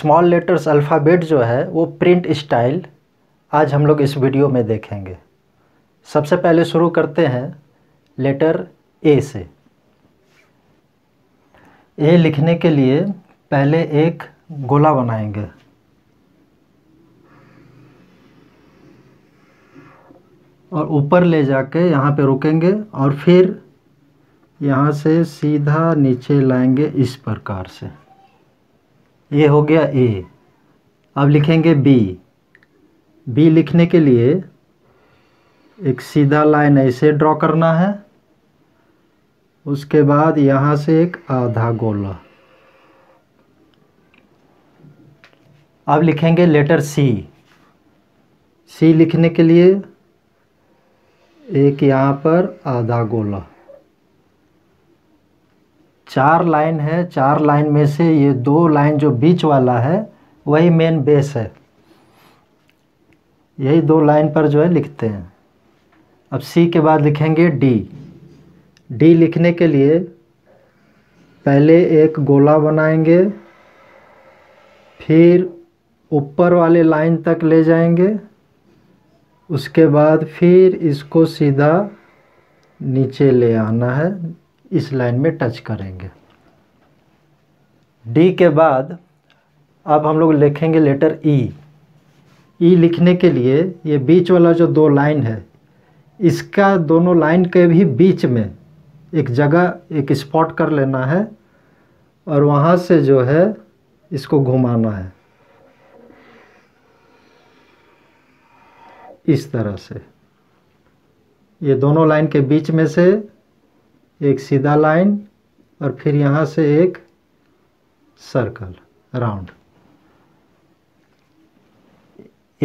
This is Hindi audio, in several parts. स्मॉल लेटर्स अल्फ़ाबेट जो है वो प्रिंट स्टाइल आज हम लोग इस वीडियो में देखेंगे। सबसे पहले शुरू करते हैं लेटर ए से। ए लिखने के लिए पहले एक गोला बनाएंगे। और ऊपर ले जाके यहाँ पे रुकेंगे और फिर यहाँ से सीधा नीचे लाएंगे इस प्रकार से। ये हो गया ए। अब लिखेंगे बी। बी लिखने के लिए एक सीधा लाइन ऐसे ड्रॉ करना है। उसके बाद यहाँ से एक आधा गोला। अब लिखेंगे लेटर सी। सी लिखने के लिए एक यहाँ पर आधा गोला। चार लाइन है, चार लाइन में से ये दो लाइन जो बीच वाला है वही मेन बेस है। यही दो लाइन पर जो है लिखते हैं। अब सी के बाद लिखेंगे डी। डी लिखने के लिए पहले एक गोला बनाएंगे, फिर ऊपर वाले लाइन तक ले जाएंगे, उसके बाद फिर इसको सीधा नीचे ले आना है, इस लाइन में टच करेंगे। डी के बाद अब हम लोग लिखेंगे लेटर ई। ई लिखने के लिए ये बीच वाला जो दो लाइन है, इसका दोनों लाइन के भी बीच में एक जगह एक स्पॉट कर लेना है और वहाँ से जो है इसको घुमाना है इस तरह से। ये दोनों लाइन के बीच में से एक सीधा लाइन और फिर यहाँ से एक circle round.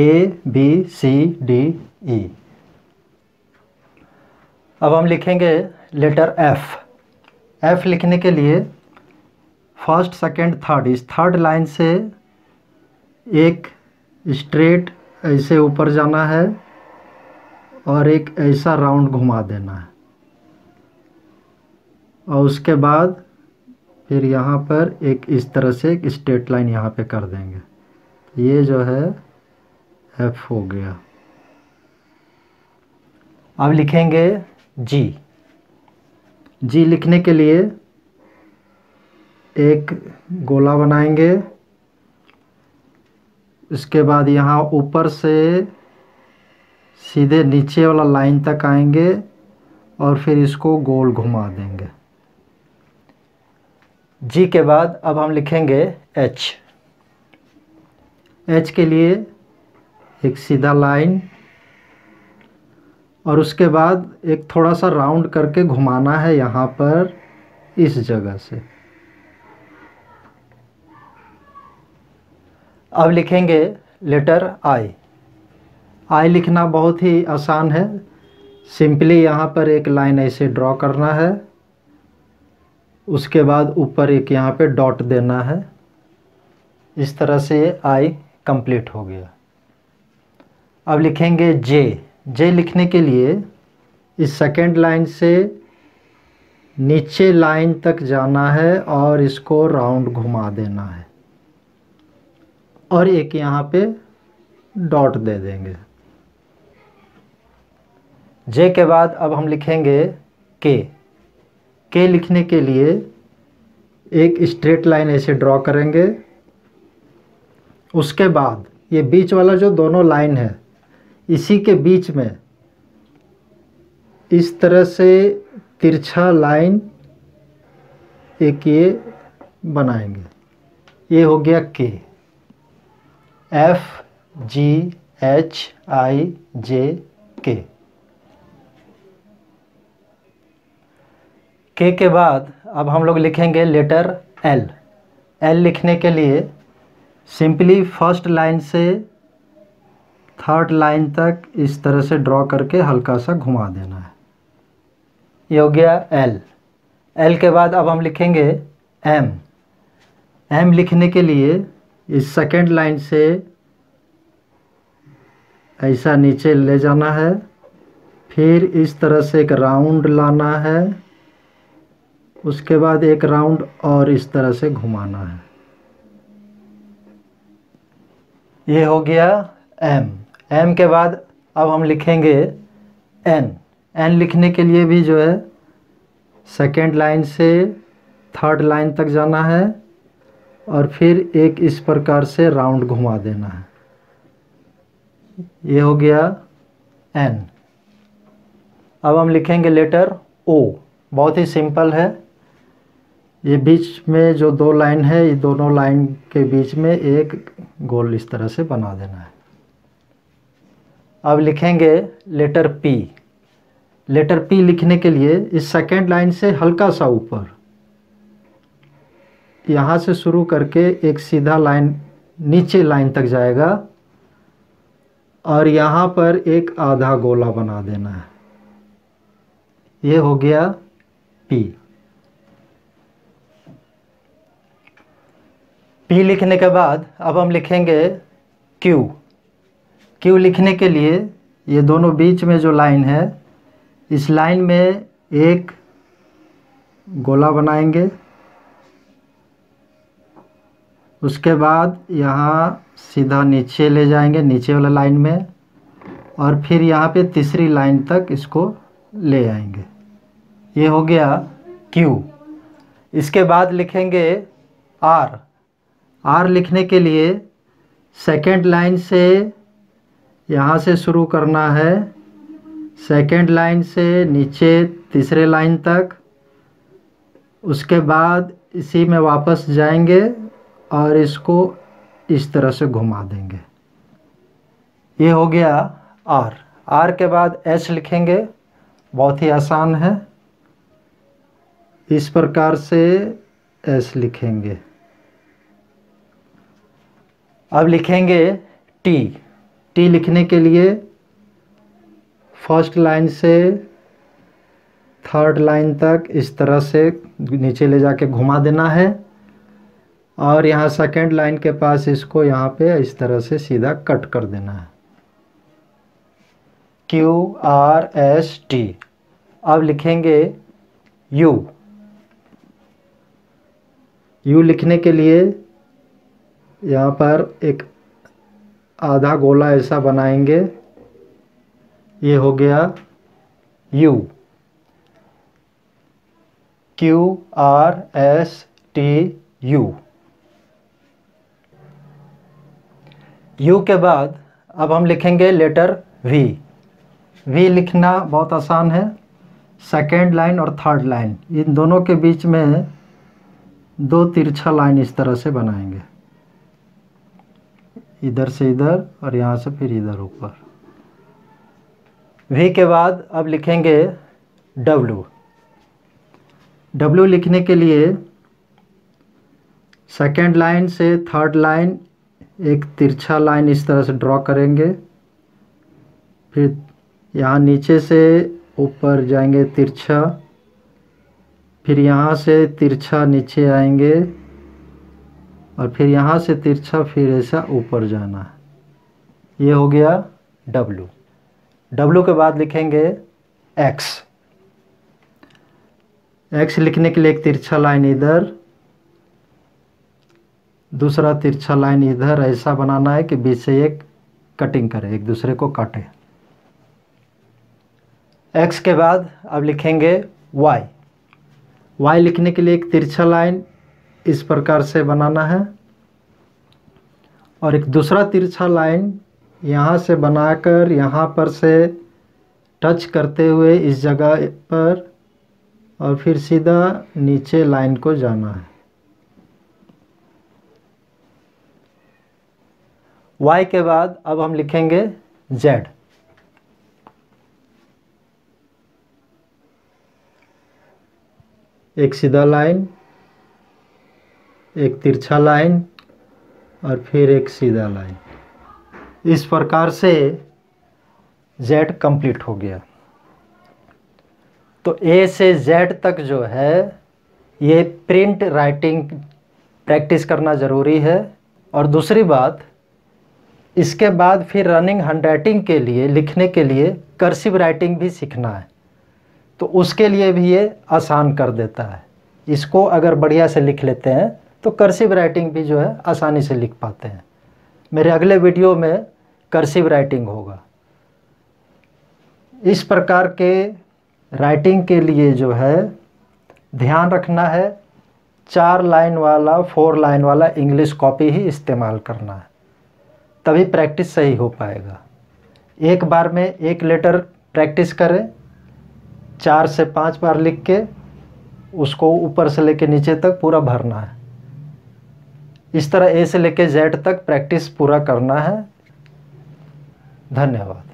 A B C D E. अब हम लिखेंगे लेटर एफ। एफ लिखने के लिए फर्स्ट सेकंड थर्ड, इस थर्ड लाइन से एक स्ट्रेट ऐसे ऊपर जाना है और एक ऐसा राउंड घुमा देना है। और उसके बाद फिर यहाँ पर एक इस तरह से एक स्ट्रेट लाइन यहाँ पे कर देंगे। ये जो है एफ हो गया। अब लिखेंगे जी। जी लिखने के लिए एक गोला बनाएंगे, उसके बाद यहाँ ऊपर से सीधे नीचे वाला लाइन तक आएंगे और फिर इसको गोल घुमा देंगे। जी के बाद अब हम लिखेंगे एच। एच के लिए एक सीधा लाइन और उसके बाद एक थोड़ा सा राउंड करके घुमाना है यहाँ पर इस जगह से। अब लिखेंगे लेटर आई। आई लिखना बहुत ही आसान है। सिंपली यहाँ पर एक लाइन ऐसे ड्रॉ करना है, उसके बाद ऊपर एक यहाँ पे डॉट देना है। इस तरह से ये आई कंप्लीट हो गया। अब लिखेंगे जे। जे लिखने के लिए इस सेकेंड लाइन से नीचे लाइन तक जाना है और इसको राउंड घुमा देना है और एक यहाँ पे डॉट दे देंगे। जे के बाद अब हम लिखेंगे के। के लिखने के लिए एक स्ट्रेट लाइन ऐसे ड्रॉ करेंगे, उसके बाद ये बीच वाला जो दोनों लाइन है इसी के बीच में इस तरह से तिरछा लाइन एक ये बनाएंगे। ये हो गया के। एफ जी एच आई जे के। के के बाद अब हम लोग लिखेंगे लेटर एल। एल लिखने के लिए सिंपली फर्स्ट लाइन से थर्ड लाइन तक इस तरह से ड्रॉ करके हल्का सा घुमा देना है। ये हो गया एल। एल के बाद अब हम लिखेंगे एम। एम लिखने के लिए इस सेकेंड लाइन से ऐसा नीचे ले जाना है, फिर इस तरह से एक राउंड लाना है, उसके बाद एक राउंड और इस तरह से घुमाना है। ये हो गया एम। एम के बाद अब हम लिखेंगे एन। एन लिखने के लिए भी जो है सेकेंड लाइन से थर्ड लाइन तक जाना है और फिर एक इस प्रकार से राउंड घुमा देना है। ये हो गया एन। अब हम लिखेंगे लेटर ओ। बहुत ही सिंपल है। ये बीच में जो दो लाइन है, ये दोनों लाइन के बीच में एक गोल इस तरह से बना देना है। अब लिखेंगे लेटर पी। लेटर पी लिखने के लिए इस सेकेंड लाइन से हल्का सा ऊपर यहाँ से शुरू करके एक सीधा लाइन नीचे लाइन तक जाएगा और यहाँ पर एक आधा गोला बना देना है। ये हो गया पी। पी लिखने के बाद अब हम लिखेंगे क्यू। क्यू लिखने के लिए ये दोनों बीच में जो लाइन है, इस लाइन में एक गोला बनाएंगे। उसके बाद यहाँ सीधा नीचे ले जाएंगे नीचे वाला लाइन में और फिर यहाँ पे तीसरी लाइन तक इसको ले आएंगे। ये हो गया क्यू। इसके बाद लिखेंगे आर। आर लिखने के लिए सेकेंड लाइन से यहाँ से शुरू करना है, सेकेंड लाइन से नीचे तीसरे लाइन तक, उसके बाद इसी में वापस जाएंगे और इसको इस तरह से घुमा देंगे। ये हो गया आर। आर के बाद एस लिखेंगे। बहुत ही आसान है, इस प्रकार से एस लिखेंगे। अब लिखेंगे टी। टी लिखने के लिए फर्स्ट लाइन से थर्ड लाइन तक इस तरह से नीचे ले जाके घुमा देना है और यहाँ सेकेंड लाइन के पास इसको यहाँ पे इस तरह से सीधा कट कर देना है। Q R S T. अब लिखेंगे यू। यू लिखने के लिए यहाँ पर एक आधा गोला ऐसा बनाएंगे। ये हो गया U. Q R S T U. U के बाद अब हम लिखेंगे लेटर वी। वी लिखना बहुत आसान है। सेकेंड लाइन और थर्ड लाइन इन दोनों के बीच में दो तिरछा लाइन इस तरह से बनाएंगे, इधर से इधर और यहाँ से फिर इधर ऊपर। वी के बाद अब लिखेंगे डब्ल्यू। डब्ल्यू लिखने के लिए सेकेंड लाइन से थर्ड लाइन एक तिरछा लाइन इस तरह से ड्रॉ करेंगे, फिर यहाँ नीचे से ऊपर जाएंगे तिरछा, फिर यहाँ से तिरछा नीचे आएंगे और फिर यहाँ से तिरछा फिर ऐसा ऊपर जाना है। ये हो गया डब्ल्यू। डब्ल्यू के बाद लिखेंगे एक्स। एक्स लिखने के लिए एक तिरछा लाइन इधर, दूसरा तिरछा लाइन इधर ऐसा बनाना है कि बीच से एक कटिंग करे, एक दूसरे को काटे। एक्स के बाद अब लिखेंगे वाई। वाई लिखने के लिए एक तिरछा लाइन इस प्रकार से बनाना है और एक दूसरा तिरछा लाइन यहाँ से बनाकर यहाँ पर से टच करते हुए इस जगह पर और फिर सीधा नीचे लाइन को जाना है। y के बाद अब हम लिखेंगे z। एक सीधा लाइन, एक तिरछा लाइन और फिर एक सीधा लाइन। इस प्रकार से z कंप्लीट हो गया। तो a से z तक जो है ये प्रिंट राइटिंग प्रैक्टिस करना ज़रूरी है। और दूसरी बात, इसके बाद फिर रनिंग हैंडराइटिंग के लिए, लिखने के लिए कर्सिव राइटिंग भी सीखना है, तो उसके लिए भी ये आसान कर देता है। इसको अगर बढ़िया से लिख लेते हैं तो कर्सिव राइटिंग भी जो है आसानी से लिख पाते हैं। मेरे अगले वीडियो में कर्सिव राइटिंग होगा। इस प्रकार के राइटिंग के लिए जो है ध्यान रखना है, 4 लाइन वाला 4 लाइन वाला इंग्लिश कॉपी ही इस्तेमाल करना है, तभी प्रैक्टिस सही हो पाएगा। एक बार में 1 लेटर प्रैक्टिस करें, 4 से 5 बार लिख के उसको ऊपर से लेके नीचे तक पूरा भरना है। इस तरह A से लेके Z तक प्रैक्टिस पूरा करना है। धन्यवाद।